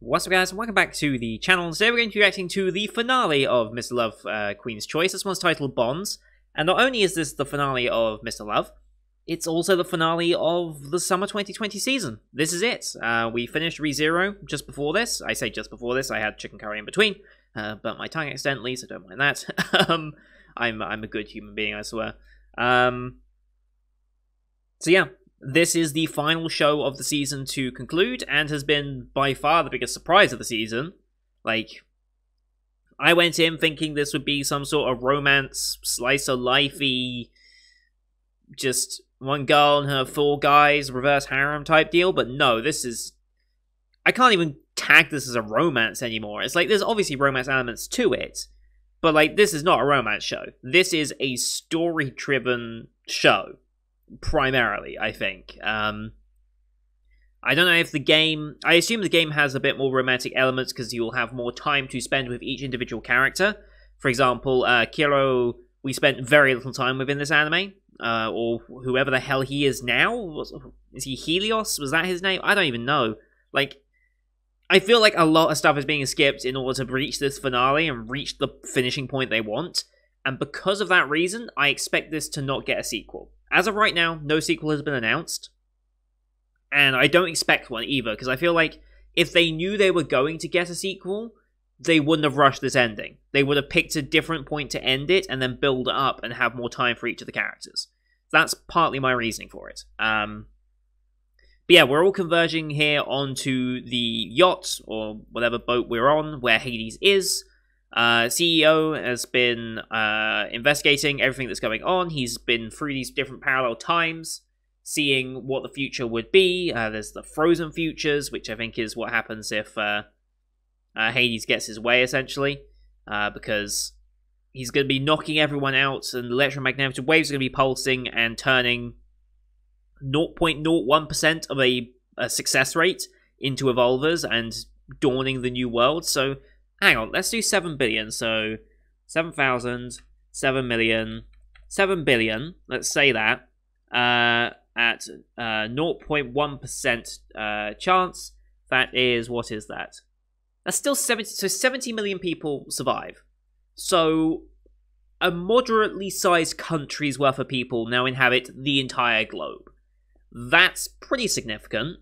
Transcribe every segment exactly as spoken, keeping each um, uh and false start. What's up, guys? Welcome back to the channel. And today we're going to be reacting to the finale of Mister Love, uh, Queen's Choice. This one's titled Bonds. And not only is this the finale of Mister Love, it's also the finale of the summer twenty twenty season. This is it. Uh, we finished ReZero just before this. I say just before this, I had chicken curry in between. Uh, but my tongue accidentally, so don't mind that. um, I'm, I'm a good human being, I swear. Um, so yeah. This is the final show of the season to conclude, and has been by far the biggest surprise of the season. Like, I went in thinking this would be some sort of romance, slice of life-y, just one girl and her four guys, reverse harem type deal, but no, this is... I can't even tag this as a romance anymore. It's like, there's obviously romance elements to it, but like, this is not a romance show. This is a story-driven show. Primarily, I think. Um, I don't know if the game... I assume the game has a bit more romantic elements because you'll have more time to spend with each individual character. For example, uh, Kiro, we spent very little time within this anime. Uh, or whoever the hell he is now. Is he Helios? Was that his name? I don't even know. Like, I feel like a lot of stuff is being skipped in order to reach this finale and reach the finishing point they want. And because of that reason, I expect this to not get a sequel. As of right now, no sequel has been announced, and I don't expect one either, because I feel like if they knew they were going to get a sequel, they wouldn't have rushed this ending. They would have picked a different point to end it, and then build it up and have more time for each of the characters. That's partly my reasoning for it. Um, but yeah, we're all converging here onto the yacht, or whatever boat we're on, where Hades is. Uh, C E O has been uh, investigating everything that's going on. He's been through these different parallel times, seeing what the future would be. Uh, there's the frozen futures, which I think is what happens if uh, uh, Hades gets his way, essentially, uh, because he's going to be knocking everyone out, and electromagnetic waves are going to be pulsing and turning zero point zero one percent of a, a success rate into Evolvers and dawning the new world. So... hang on, let's do seven billion, so seven thousand, seven million, seven billion, let's say that, uh, at zero point one percent uh, uh, chance, that is, what is that? That's still seventy, so seventy million people survive. So, a moderately sized country's worth of people now inhabit the entire globe. That's pretty significant.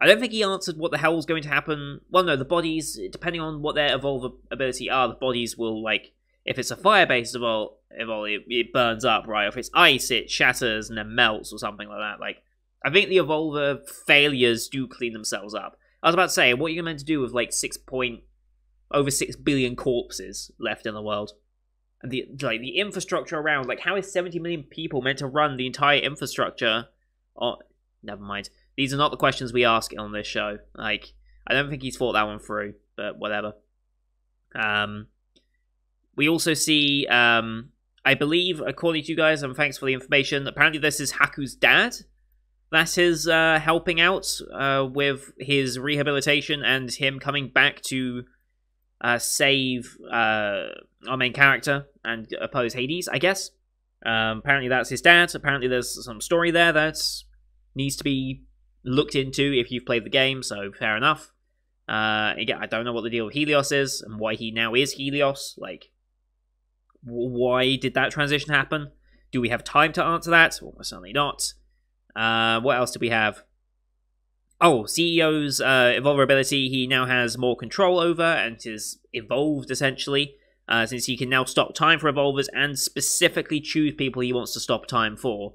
I don't think he answered what the hell was going to happen. Well, no, the bodies, depending on what their evolve ability are, the bodies will, like, if it's a fire-based evolve, evolve it, it burns up, right? If it's ice, it shatters and then melts or something like that. Like, I think the evolver failures do clean themselves up. I was about to say, what are you meant to do with, like, six point... over six billion corpses left in the world? And the, like, the infrastructure around, like, how is seventy million people meant to run the entire infrastructure? Oh, never mind. These are not the questions we ask on this show. Like, I don't think he's thought that one through, but whatever. Um, we also see, um, I believe, according to you guys, and thanks for the information, apparently this is Haku's dad. That is uh, helping out uh, with his rehabilitation and him coming back to uh, save uh, our main character and oppose Hades, I guess. Um, apparently that's his dad. Apparently there's some story there that needs to be looked into if you've played the game, so fair enough. Uh, again, I don't know what the deal with Helios is, and why he now is Helios. Like, why did that transition happen? Do we have time to answer that? Well, certainly not. Uh, what else do we have? Oh, C E O's uh, evolver ability, he now has more control over, and is evolved, essentially, uh, since he can now stop time for evolvers, and specifically choose people he wants to stop time for.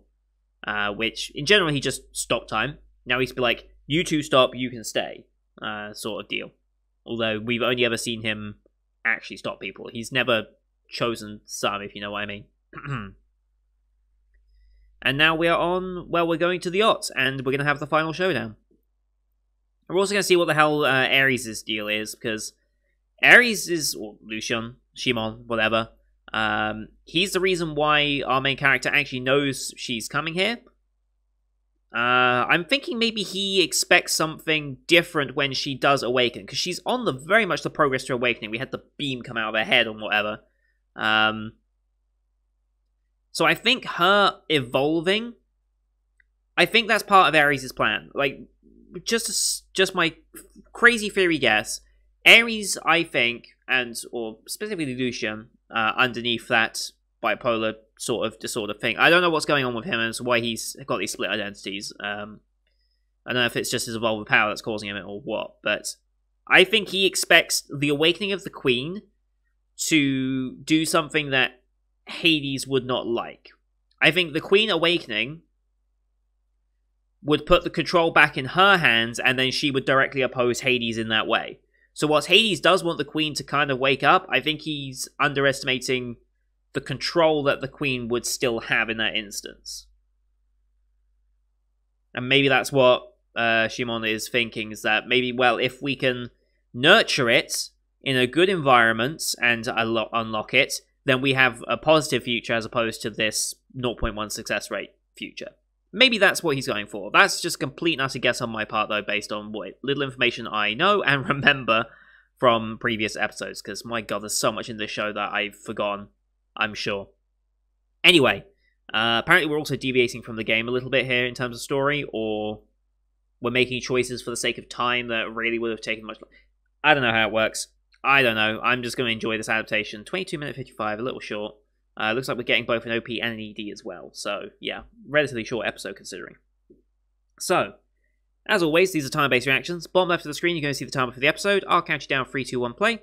Uh, which, in general, he just stopped time. Now he's be like, you two stop, you can stay, uh, sort of deal. Although we've only ever seen him actually stop people. He's never chosen some, if you know what I mean. And now we are on, well, we're going to the yacht, and we're going to have the final showdown. We're also going to see what the hell uh, Ares' deal is, because Ares is, or Lucian, Shimon, whatever. Um, he's the reason why our main character actually knows she's coming here. Uh, I'm thinking maybe he expects something different when she does awaken, because she's on the very much the progress to awakening. We had the beam come out of her head or whatever. Um, so I think her evolving, I think that's part of Ares' plan. Like, just just my crazy theory guess, Ares, I think, and or specifically Lucian, uh, underneath that bipolar sort of disorder thing. I don't know what's going on with him and why he's got these split identities. Um, I don't know if it's just his evolved power that's causing him it or what, but I think he expects the awakening of the Queen to do something that Hades would not like. I think the Queen awakening would put the control back in her hands, and then she would directly oppose Hades in that way. So whilst Hades does want the Queen to kind of wake up, I think he's underestimating the control that the Queen would still have in that instance. And maybe that's what uh, Shimon is thinking, is that maybe, well, if we can nurture it in a good environment and unlock it, then we have a positive future as opposed to this zero point one success rate future. Maybe that's what he's going for. That's just a complete and utter guess on my part, though, based on what little information I know and remember from previous episodes, because, my god, there's so much in this show that I've forgotten, I'm sure. Anyway, uh, apparently we're also deviating from the game a little bit here in terms of story, or we're making choices for the sake of time that really would have taken much... I don't know how it works. I don't know. I'm just going to enjoy this adaptation. twenty-two minute fifty-five, a little short. Uh, looks like we're getting both an O P and an E D as well. So, yeah, relatively short episode considering. So, as always, these are time-based reactions. Bottom left of the screen, you're going to see the timer for the episode. I'll count you down, three, two, one, play.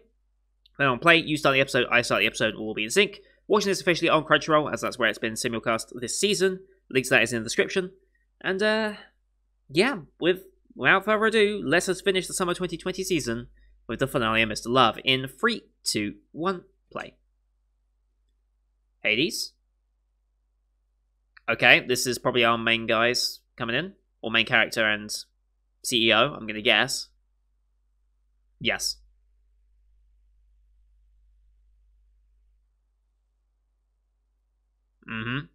Then on play, you start the episode, I start the episode, and we'll be in sync. Watching this officially on Crunchyroll, as that's where it's been simulcast this season. Links to that is in the description. And, uh, yeah, with, without further ado, let us finish the summer twenty twenty season with the finale of Mister Love. In three, two, one, play. Hades. Okay, this is probably our main guys coming in. Or main character and C E O, I'm going to guess. Yes. Mm-hmm.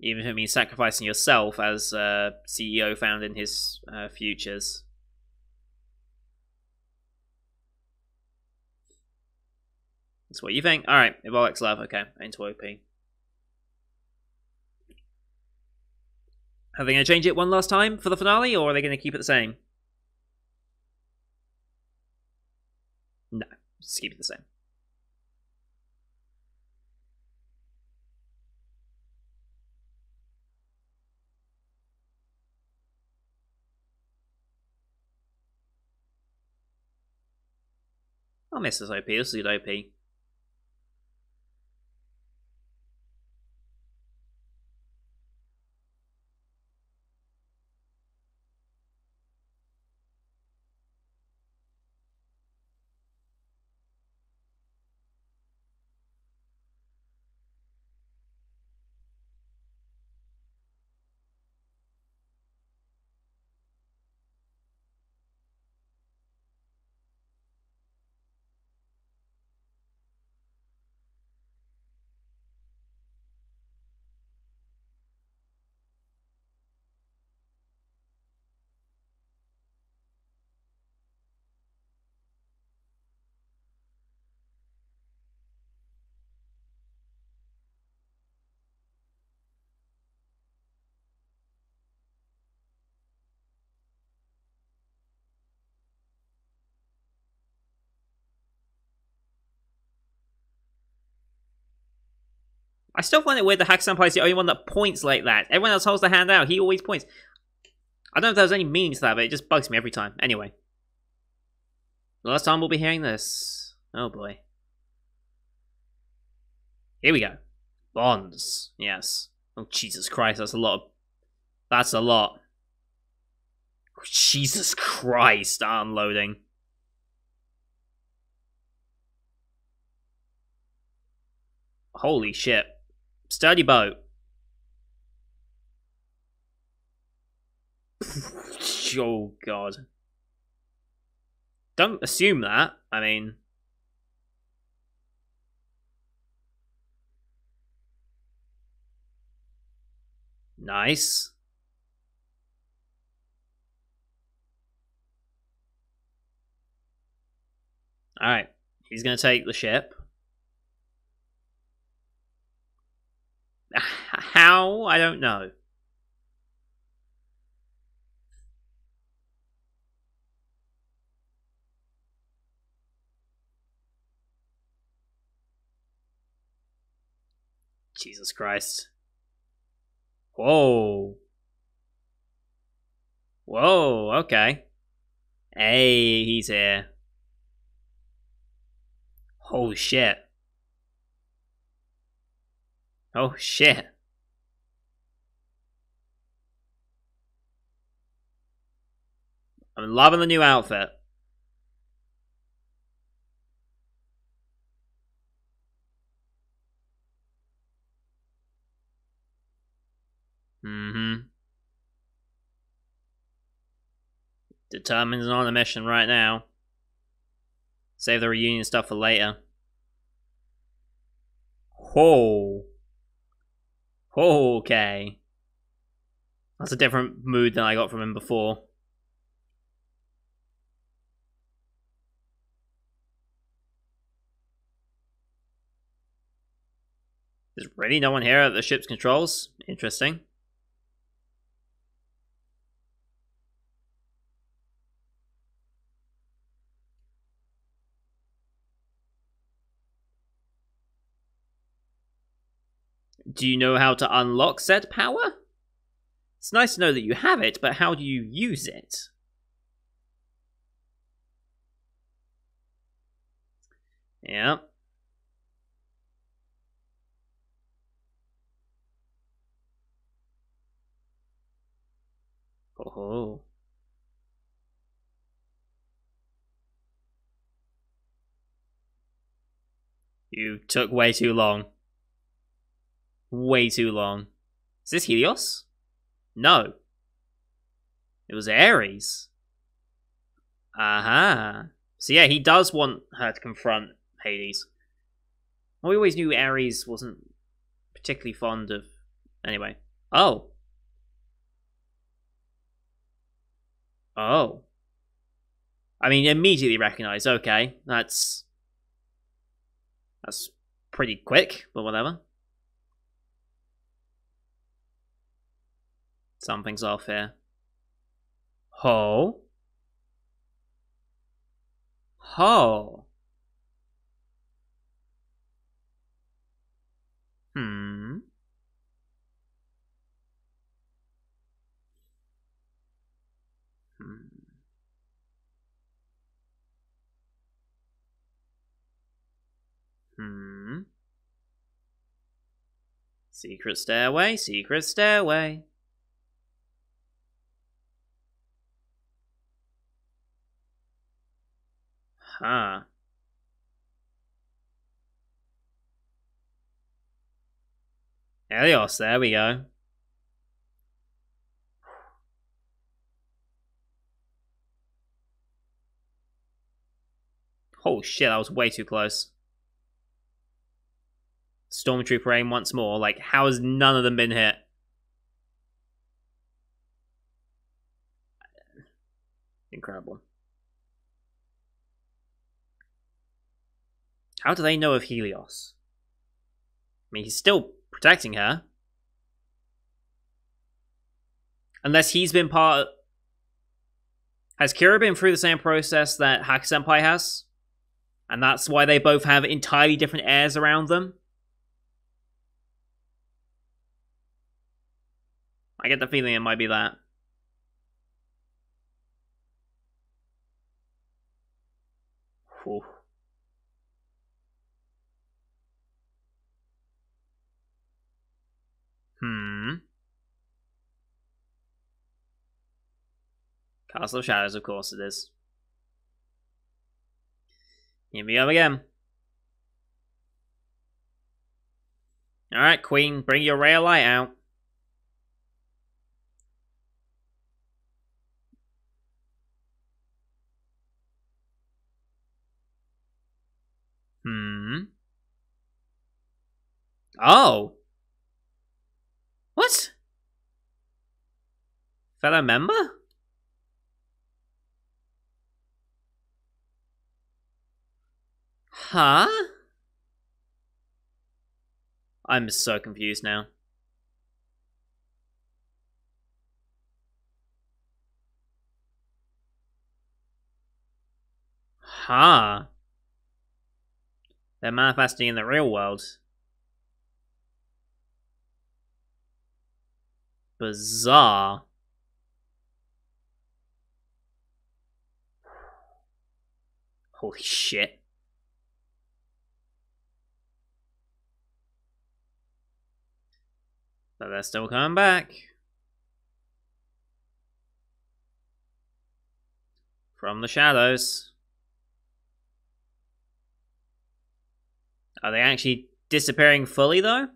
Even if it means sacrificing yourself, as uh, C E O found in his uh, futures. That's what you think. Alright, Evolvers love. Okay, into O P. Are they going to change it one last time for the finale, or are they going to keep it the same? No, just keep it the same. I'll miss this O P. This is a good O P. I still find it weird that Hackers Empire is the only one that points like that. Everyone else holds their hand out. He always points. I don't know if there's any meaning to that, but it just bugs me every time. Anyway. The last time we'll be hearing this. Oh, boy. Here we go. Bonds. Yes. Oh, Jesus Christ. That's a lot. Of... That's a lot. Oh, Jesus Christ. Unloading. Holy shit. Sturdy boat. Oh, God. Don't assume that. I mean... Nice. Alright. He's gonna take the ship. How? I don't know. Jesus Christ. Whoa. Whoa, okay. Hey, he's here. Holy shit. Oh shit. I'm loving the new outfit. Mm-hmm. Determined's on the mission right now. Save the reunion stuff for later. Whoa. Okay. That's a different mood than I got from him before. There's really no one here at the ship's controls. Interesting. Do you know how to unlock said power? It's nice to know that you have it, but how do you use it? Yeah. Oh. You took way too long. Way too long. Is this Helios? No. It was Ares. Aha. Uh-huh. So yeah, he does want her to confront Hades. We always knew Ares wasn't particularly fond of... Anyway. Oh. Oh. I mean, immediately recognized. Okay, that's... That's pretty quick, but whatever. Something's off here. Ho. Ho. Hmm. Hmm. Hmm. Secret stairway, secret stairway. Huh. Helios, there we go. Oh shit, I was way too close. Stormtrooper aim once more. Like, how has none of them been hit? Incredible. How do they know of Helios? I mean, he's still protecting her. Unless he's been part of... Has Kiro been through the same process that Hackers Empire has? And that's why they both have entirely different heirs around them? I get the feeling it might be that. Whew. Hmm. Castle of Shadows, of course it is. Here we go again. Alright, Queen, bring your ray of light out. Hmm. Oh! What? Fellow member? Huh? I'm so confused now. Huh? They're manifesting in the real world. bizarre. Holy shit. But they're still coming back. From the shadows. Are they actually disappearing fully, though?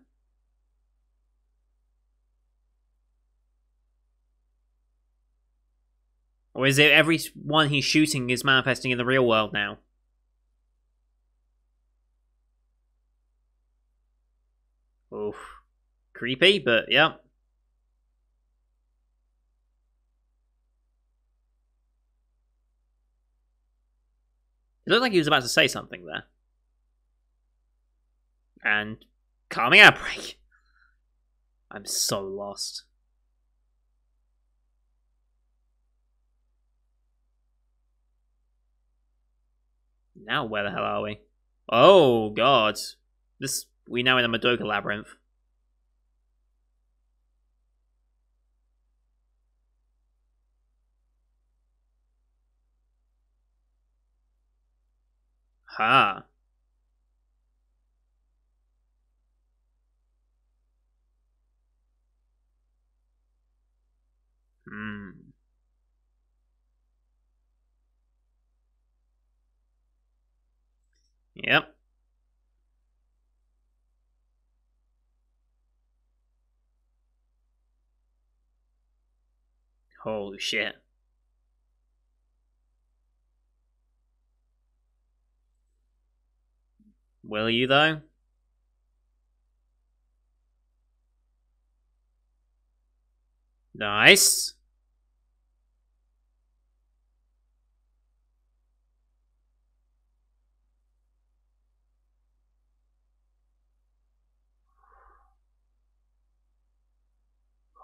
Or is it every one he's shooting is manifesting in the real world now? Oof. Creepy, but yeah. It looked like he was about to say something there. And calming outbreak. I'm so lost. Now where the hell are we? Oh god. This we now in a Madoka labyrinth. Ha. Hmm. Yep. Holy shit. Will you, though? Nice.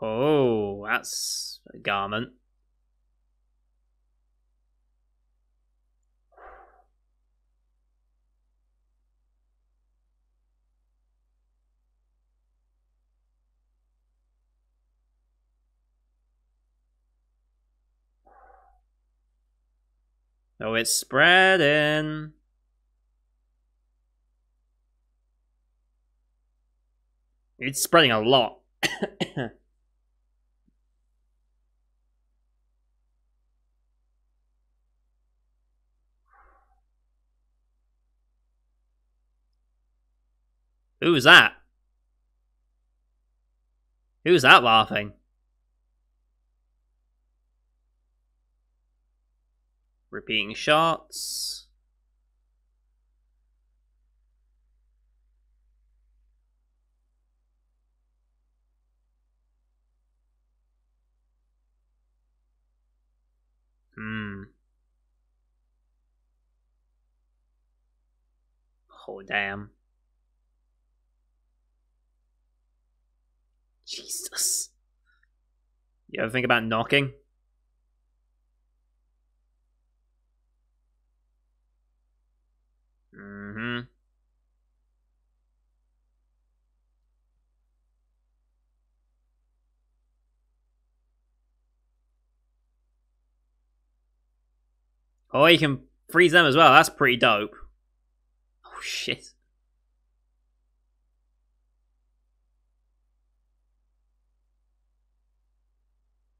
Oh, that's a garment. Oh, it's spreading. It's spreading a lot. Who's that? Who's that laughing? Repeating shots. Hmm. Oh, damn. Jesus. You ever think about knocking? Mm-hmm. Oh, you can freeze them as well. That's pretty dope. Oh, shit.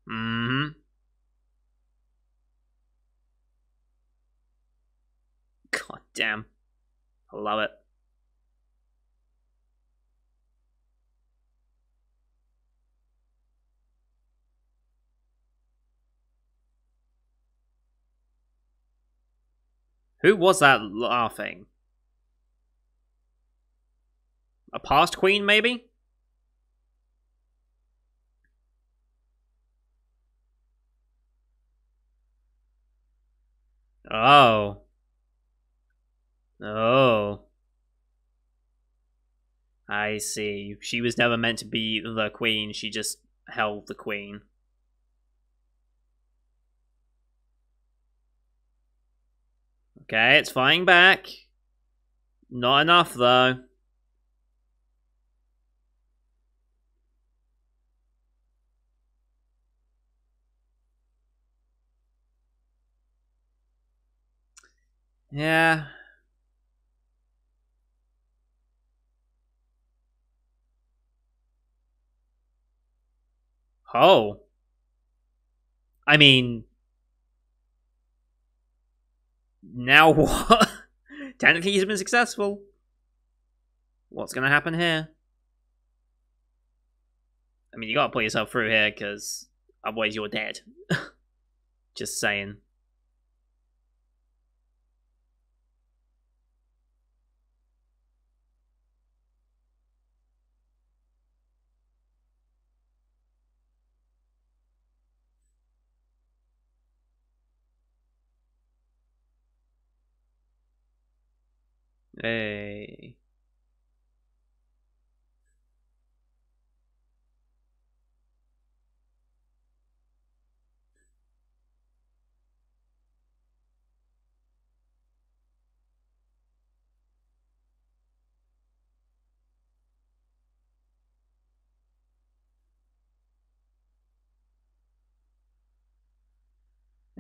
Mm-hmm. God damn. I love it. Who was that laughing? A past queen, maybe? Oh. Oh. I see. She was never meant to be the queen. She just held the queen. Okay, it's flying back. Not enough, though. Yeah. Oh. I mean... Now what? Technically he's been successful. What's gonna happen here? I mean, you gotta put yourself through here, because otherwise you're dead. Just saying. Hey.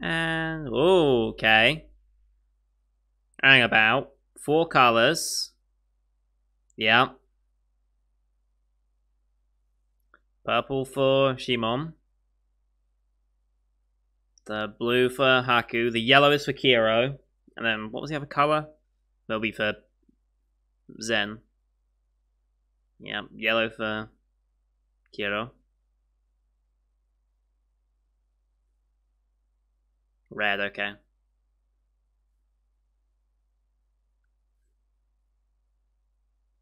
And okay. Hang about. Four colors. Yeah. Purple for Shimon. The blue for Haku. The yellow is for Kiro. And then what was the other color? That'll be for Zen. Yeah, yellow for Kiro. Red, okay.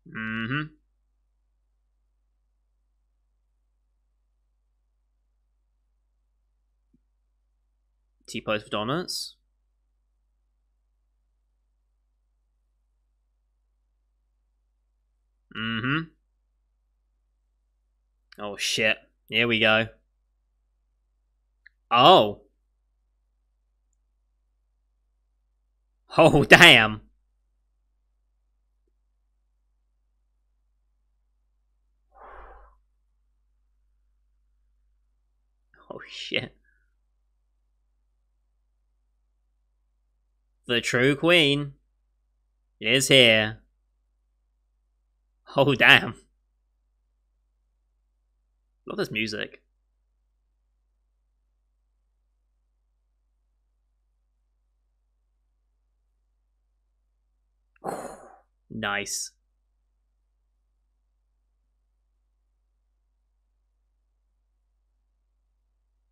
Mm-hmm. T-pose for donuts. Mm-hmm. Oh, shit. Here we go. Oh. Oh, damn. Oh, shit. The true queen is here. Oh, damn. Love this music. Nice.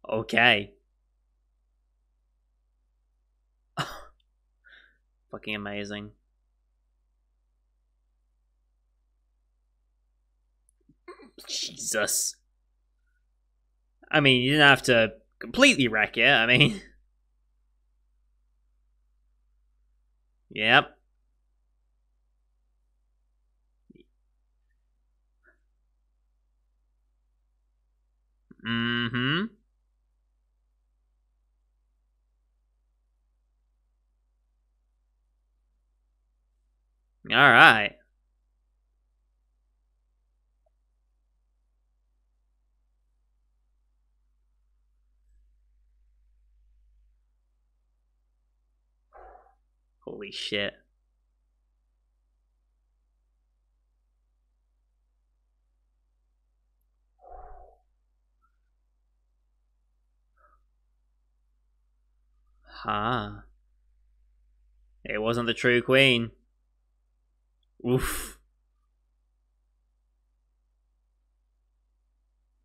Okay. Fucking amazing. Jesus. I mean, you didn't have to completely wreck it, I mean. Yep. Mm-hmm. All right. Holy shit. Ah. It wasn't the true queen. Oof.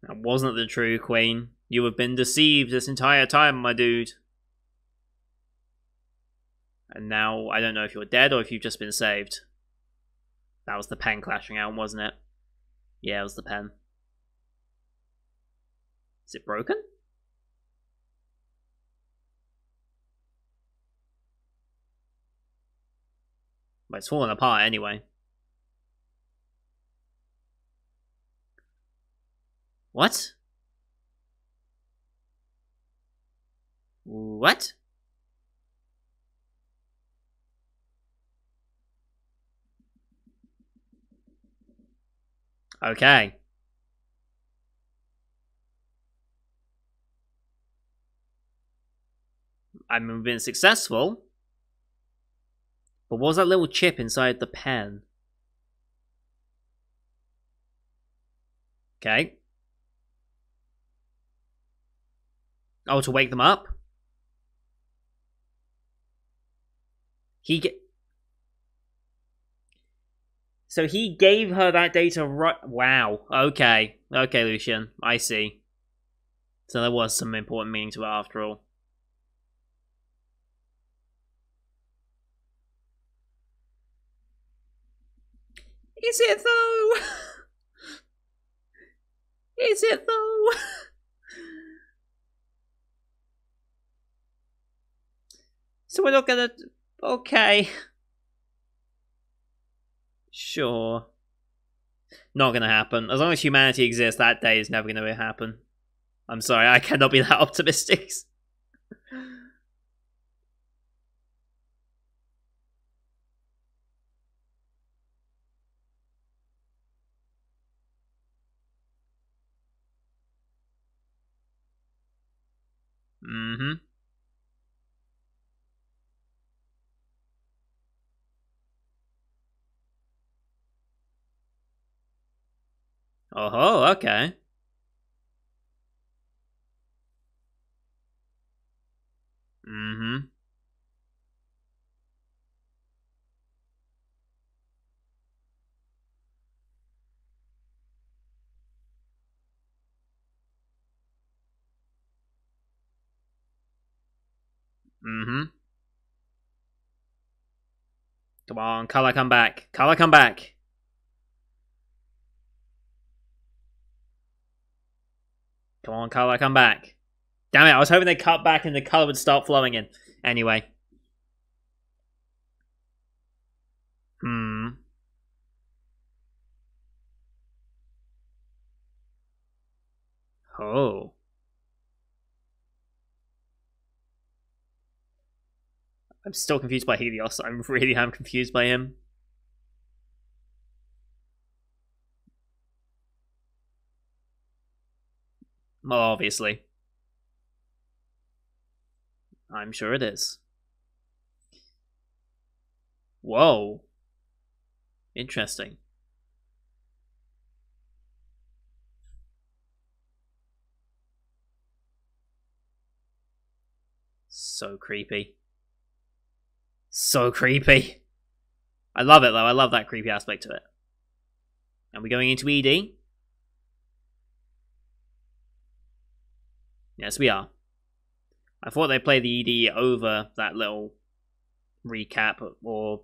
That wasn't the true queen. You have been deceived this entire time, my dude. And now, I don't know if you're dead or if you've just been saved. That was the pen clashing out, wasn't it? Yeah, it was the pen. Is it broken? But it's falling apart anyway. What? What? Okay. I mean, we've been successful. But what was that little chip inside the pen? Okay. Oh, to wake them up? He get... So he gave her that data right... Wow. Okay. Okay, Lucian. I see. So there was some important meaning to it after all. Is it though? Is it though? So we're not gonna... Okay. Sure. Not gonna happen. As long as humanity exists, that day is never gonna happen. I'm sorry, I cannot be that optimistic. Mm-hmm. Oh, okay. Mm-hmm. Mm-hmm. Come on, Color, come back. Color, come back. Come on, Color, come back. Damn it, I was hoping they cut back and the color would start flowing in. Anyway. Hmm. Oh. I'm still confused by Helios. I really am confused by him. Well, obviously. I'm sure it is. Whoa. Interesting. So creepy. So creepy. I love it though. I love that creepy aspect to it. And we're going into E D. Yes, we are. I thought they played the E D over that little recap or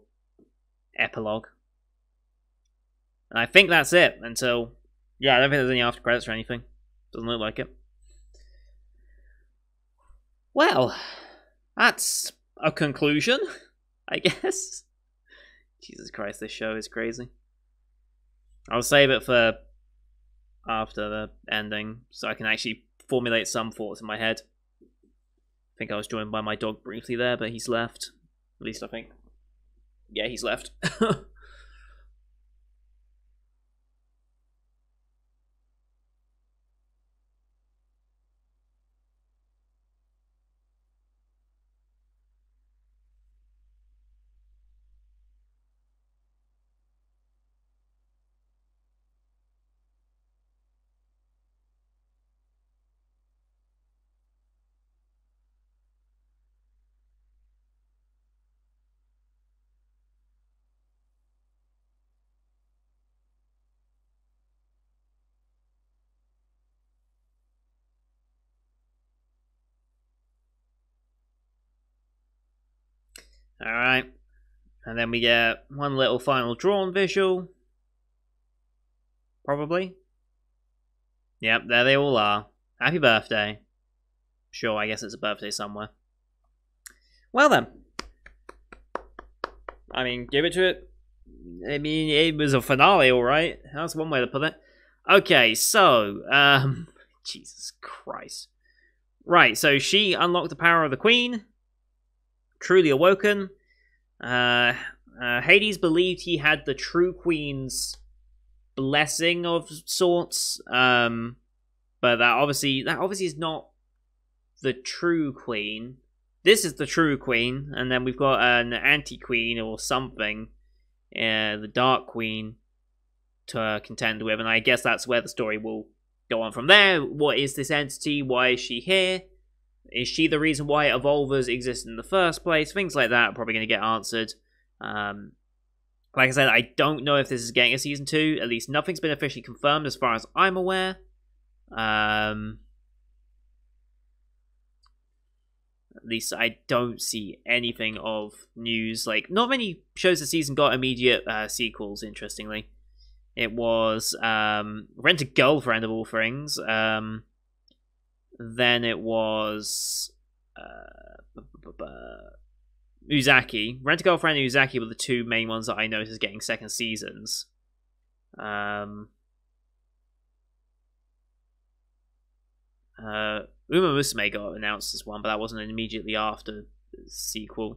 epilogue. And I think that's it until... Yeah, I don't think there's any after credits or anything. Doesn't look like it. Well, that's a conclusion, I guess. Jesus Christ, this show is crazy. I'll save it for after the ending so I can actually formulate some thoughts in my head. I think I was joined by my dog briefly there, but he's left. At least I think. Yeah, he's left. Alright, and then we get one little final drawn visual, probably. Yep, there they all are. Happy birthday. Sure, I guess it's a birthday somewhere. Well then. I mean, give it to it. I mean, it was a finale, alright. That's one way to put it. Okay, so, um, Jesus Christ. Right, so she unlocked the power of the Queen. Truly awoken. Uh, uh, Hades believed he had the true Queen's blessing of sorts, um, but that obviously that obviously is not the true Queen. This is the true queen, and then we've got an anti-queen or something, uh, the dark queen, to uh, contend with, and I guess that's where the story will go on from there. What is this entity? Why is she here? Is she the reason why Evolvers exist in the first place? Things like that are probably going to get answered. Um, like I said, I don't know if this is getting a Season two. At least nothing's been officially confirmed as far as I'm aware. Um, at least I don't see anything of news. Like, not many shows this season got immediate uh, sequels, interestingly. It was um, Rent a Girlfriend, of all things. Um, then it was uh, Uzaki. Rent a Girlfriend and Uzaki were the two main ones that I noticed getting second seasons. Um, uh, Uma Musume got announced as one, but that wasn't immediately after the sequel.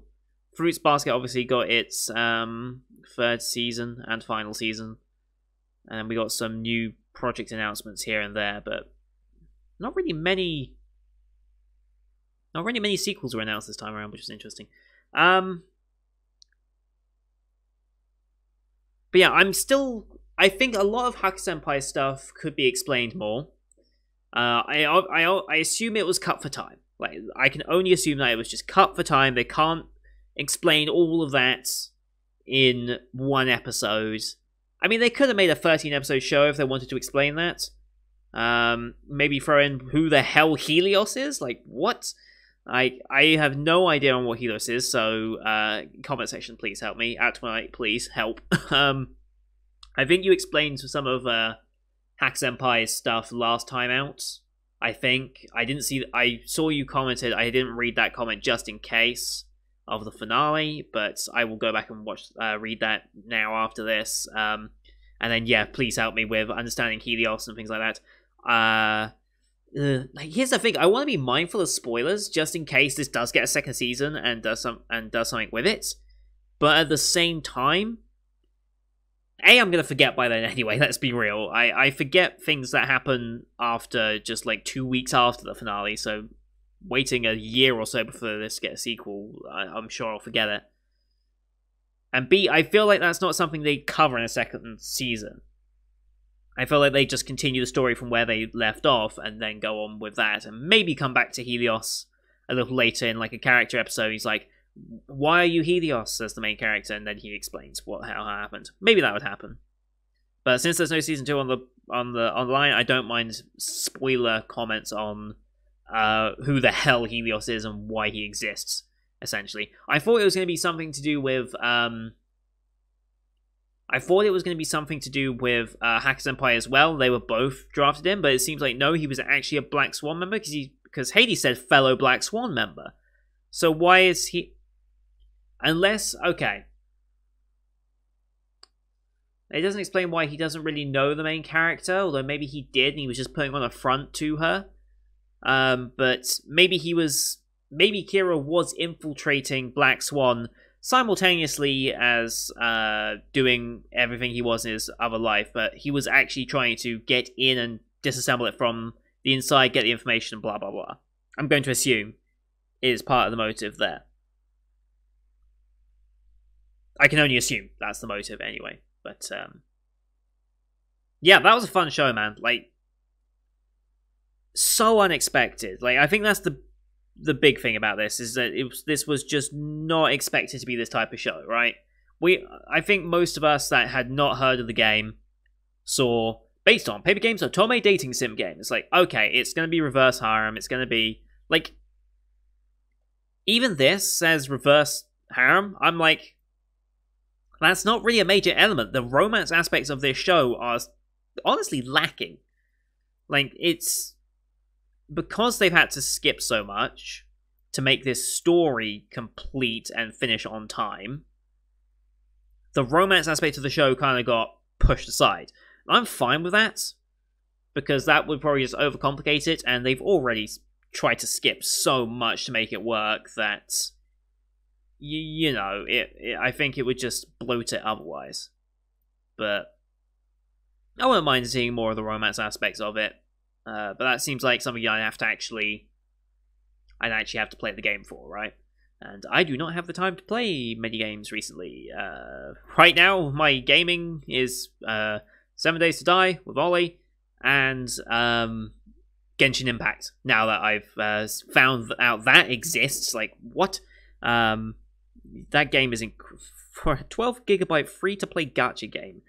Fruits Basket obviously got its um, third season and final season. And we got some new project announcements here and there, but not really many not really many sequels were announced this time around, which is interesting. Um, but yeah, I'm still... I think a lot of Hackers Empire stuff could be explained more. Uh, I, I, I assume it was cut for time. Like, I can only assume that it was just cut for time. They can't explain all of that in one episode. I mean, they could have made a thirteen episode show if they wanted to explain that. Um, maybe throw in who the hell Helios is. Like, what? I I have no idea on what Helios is, so uh, comment section, please help me. At tonight, please help. um, I think you explained some of uh, Hackers Empire's stuff last time out. I think I didn't see. I saw you commented. I didn't read that comment just in case of the finale, but I will go back and watch, uh, read that now after this, um, and then yeah, please help me with understanding Helios and things like that. Uh, uh, here's the thing: I want to be mindful of spoilers just in case this does get a second season and does some and does something with it. But at the same time, a I'm gonna forget by then anyway. Let's be real. I I forget things that happen after just like two weeks after the finale, so. Waiting a year or so before this gets a sequel, I, I'm sure I'll forget it. And B, I feel like that's not something they cover in a second season. I feel like they just continue the story from where they left off and then go on with that, and maybe come back to Helios a little later in like a character episode. He's like, "Why are you Helios?" as the main character, and then he explains what how it happened. Maybe that would happen. But since there's no season two on the on the on the line, I don't mind spoiler comments on. Uh, who the hell Helios is and why he exists, essentially. I thought it was going to be something to do with... Um, I thought it was going to be something to do with uh, Hackers Empire as well. They were both drafted in, but it seems like, no, he was actually a Black Swan member because he because Hades said fellow Black Swan member. So why is he... Unless... Okay. It doesn't explain why he doesn't really know the main character, although maybe he did and he was just putting on a front to her. Um, but maybe he was, maybe Kiro was infiltrating Black Swan simultaneously as uh, doing everything he was in his other life, but he was actually trying to get in and disassemble it from the inside, get the information, blah, blah, blah. I'm going to assume is part of the motive there. I can only assume that's the motive anyway, but um, yeah, that was a fun show, man. Like, so unexpected. Like, I think that's the the big thing about this is that it was, this was just not expected to be this type of show, right? We, I think most of us that had not heard of the game saw, based on Paper Games or Otome Dating Sim Game, it's like, okay, it's going to be reverse harem, it's going to be, like, even this says reverse harem, I'm like, that's not really a major element. The romance aspects of this show are honestly lacking. Like, it's... Because they've had to skip so much to make this story complete and finish on time, the romance aspect of the show kind of got pushed aside. And I'm fine with that, because that would probably just overcomplicate it, and they've already tried to skip so much to make it work that, you, you know, it, it, I think it would just bloat it otherwise. But I wouldn't mind seeing more of the romance aspects of it. Uh, but that seems like something I have to actually I'd actually have to play the game for, right? And I do not have the time to play many games recently. Uh, right now, my gaming is uh, Seven Days to Die with Ollie and um, Genshin Impact. Now that I've uh, found out that exists, like, what? Um, that game is inc- for a twelve gigabyte free-to-play gacha game.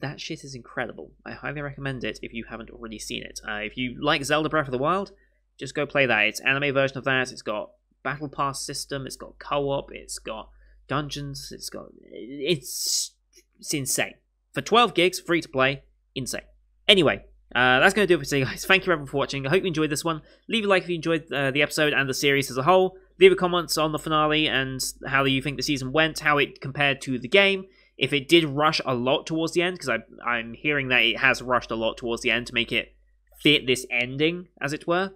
That shit is incredible. I highly recommend it if you haven't already seen it. Uh, if you like Zelda Breath of the Wild, just go play that. It's an anime version of that. It's got battle pass system, it's got co-op, it's got dungeons, it's got it's it's insane. For twelve gigs, free to play, insane. Anyway, uh, that's going to do it for today, guys. Thank you everyone for watching. I hope you enjoyed this one. Leave a like if you enjoyed uh, the episode and the series as a whole. Leave a comment on the finale and how you think the season went, how it compared to the game. If it did rush a lot towards the end, because I'm hearing that it has rushed a lot towards the end to make it fit this ending, as it were.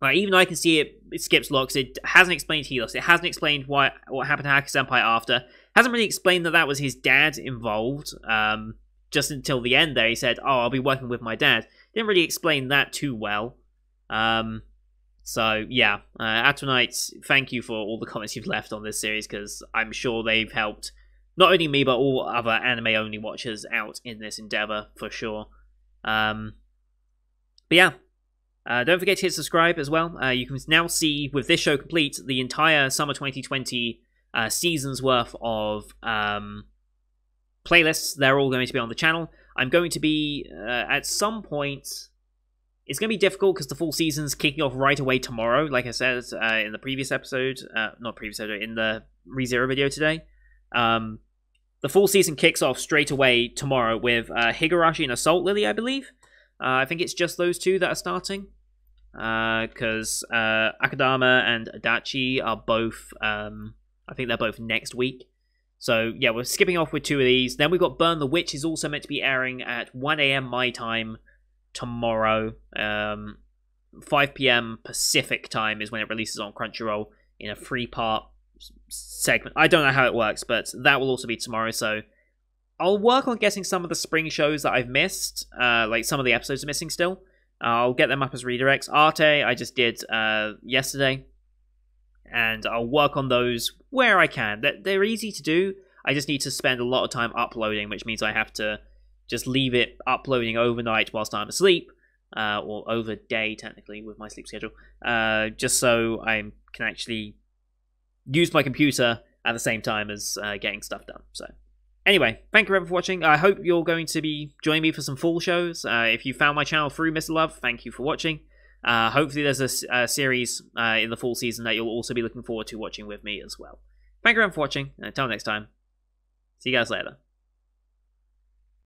Like, even though I can see it, it skips locks, it hasn't explained Helios, it hasn't explained why what happened to Hackers Empire after, hasn't really explained that that was his dad involved, um, just until the end there, he said, oh, I'll be working with my dad. Didn't really explain that too well. Um, so, yeah, uh, Atronite, thank you for all the comments you've left on this series, because I'm sure they've helped not only me, but all other anime-only watchers out in this endeavour, for sure. Um, but yeah. Uh, don't forget to hit subscribe as well. Uh, you can now see, with this show complete, the entire Summer twenty twenty uh, season's worth of um, playlists. They're all going to be on the channel. I'm going to be, uh, at some point, it's going to be difficult because the full season's kicking off right away tomorrow, like I said uh, in the previous episode, uh, not previous episode, in the ReZero video today. Um, the full season kicks off straight away tomorrow with uh, Higurashi and Assault Lily, I believe. Uh, I think it's just those two that are starting, because uh, uh, Akadama and Adachi are both, um, I think they're both next week. So yeah, we're skipping off with two of these. Then we've got Burn the Witch is also meant to be airing at one A M my time tomorrow. Um, five P M Pacific time is when it releases on Crunchyroll in a three-part segment. I don't know how it works, but that will also be tomorrow, so I'll work on getting some of the spring shows that I've missed, uh, like some of the episodes are missing still. Uh, I'll get them up as redirects. Arte, I just did uh, yesterday, and I'll work on those where I can. They're easy to do, I just need to spend a lot of time uploading, which means I have to just leave it uploading overnight whilst I'm asleep, uh, or over day technically with my sleep schedule, uh, just so I can actually use my computer at the same time as uh, getting stuff done, so. Anyway, thank you everyone for watching. I hope you're going to be joining me for some fall shows. Uh, if you found my channel through Mr Love, thank you for watching. Uh, hopefully there's a, a series uh, in the fall season that you'll also be looking forward to watching with me as well. Thank you everyone for watching, and until next time, see you guys later.